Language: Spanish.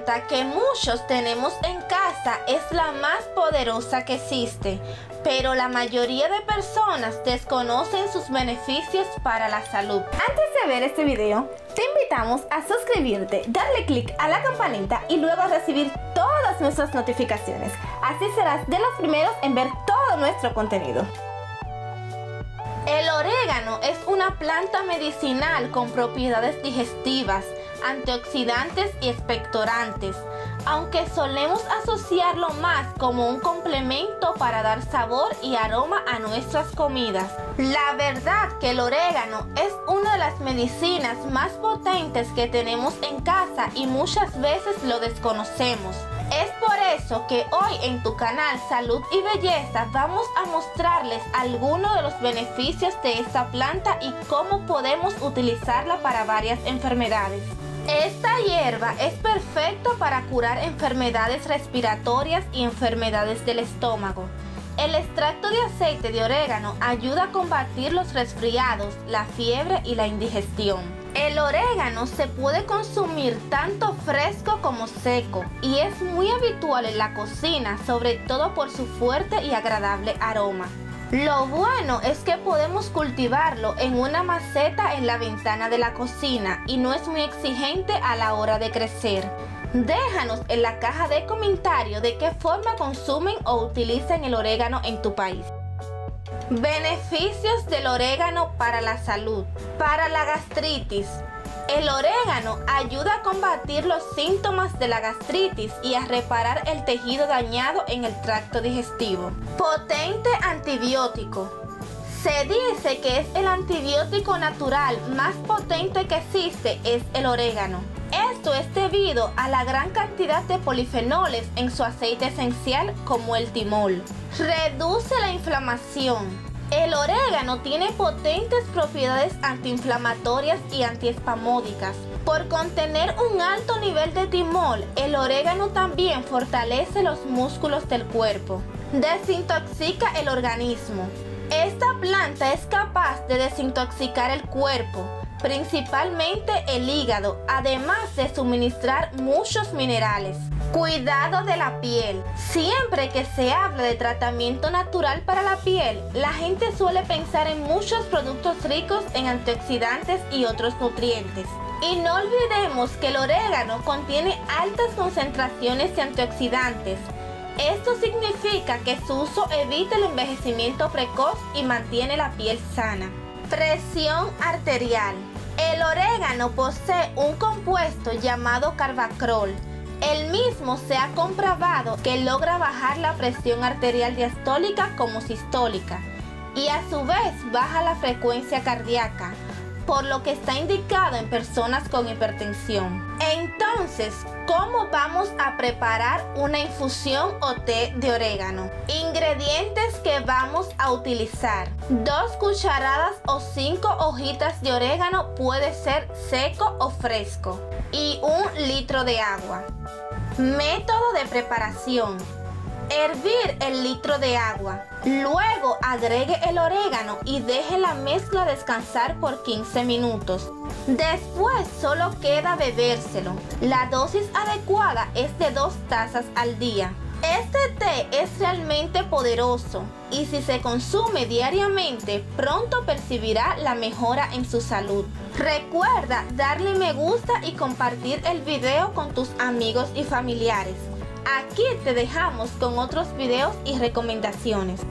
planta que muchos tenemos en casa es la más poderosa que existe, pero la mayoría de personas desconocen sus beneficios para la salud. Antes de ver este video, te invitamos a suscribirte, darle clic a la campanita y luego recibir todas nuestras notificaciones. Así serás de los primeros en ver todo nuestro contenido. El orégano es una planta medicinal con propiedades digestivas, antioxidantes y expectorantes, aunque solemos asociarlo más como un complemento para dar sabor y aroma a nuestras comidas. La verdad que el orégano es una de las medicinas más potentes que tenemos en casa y muchas veces lo desconocemos. Es por eso que hoy en tu canal Salud y Belleza vamos a mostrarles algunos de los beneficios de esta planta y cómo podemos utilizarla para varias enfermedades. Esta hierba es perfecta para curar enfermedades respiratorias y enfermedades del estómago. El extracto de aceite de orégano ayuda a combatir los resfriados, la fiebre y la indigestión. El orégano se puede consumir tanto fresco como seco y es muy habitual en la cocina, sobre todo por su fuerte y agradable aroma. Lo bueno es que podemos cultivarlo en una maceta en la ventana de la cocina y no es muy exigente a la hora de crecer. Déjanos en la caja de comentarios de qué forma consumen o utilizan el orégano en tu país. Beneficios del orégano para la salud. Para la gastritis. El orégano ayuda a combatir los síntomas de la gastritis y a reparar el tejido dañado en el tracto digestivo. Potente antibiótico. Se dice que es el antibiótico natural más potente que existe, es el orégano. Esto es debido a la gran cantidad de polifenoles en su aceite esencial como el timol. Reduce la inflamación. El orégano tiene potentes propiedades antiinflamatorias y antiespasmódicas. Por contener un alto nivel de timol, el orégano también fortalece los músculos del cuerpo. Desintoxica el organismo. Esta planta es capaz de desintoxicar el cuerpo, principalmente el hígado, además de suministrar muchos minerales. Cuidado de la piel. Siempre que se habla de tratamiento natural para la piel, la gente suele pensar en muchos productos ricos en antioxidantes y otros nutrientes. Y no olvidemos que el orégano contiene altas concentraciones de antioxidantes. Esto significa que su uso evita el envejecimiento precoz y mantiene la piel sana. Presión arterial. El orégano posee un compuesto llamado carbacrol. El mismo se ha comprobado que logra bajar la presión arterial diastólica como sistólica y a su vez baja la frecuencia cardíaca, por lo que está indicado en personas con hipertensión. Entonces, ¿cómo vamos a preparar una infusión o té de orégano? Ingredientes que vamos a utilizar. 2 cucharadas o 5 hojitas de orégano, puede ser seco o fresco. Y 1 litro de agua. Método de preparación. Hervir el litro de agua, luego agregue el orégano y deje la mezcla descansar por 15 minutos. Después solo queda bebérselo. La dosis adecuada es de 2 tazas al día. Este té es realmente poderoso y si se consume diariamente, pronto percibirá la mejora en su salud. Recuerda darle me gusta y compartir el video con tus amigos y familiares. Aquí te dejamos con otros videos y recomendaciones.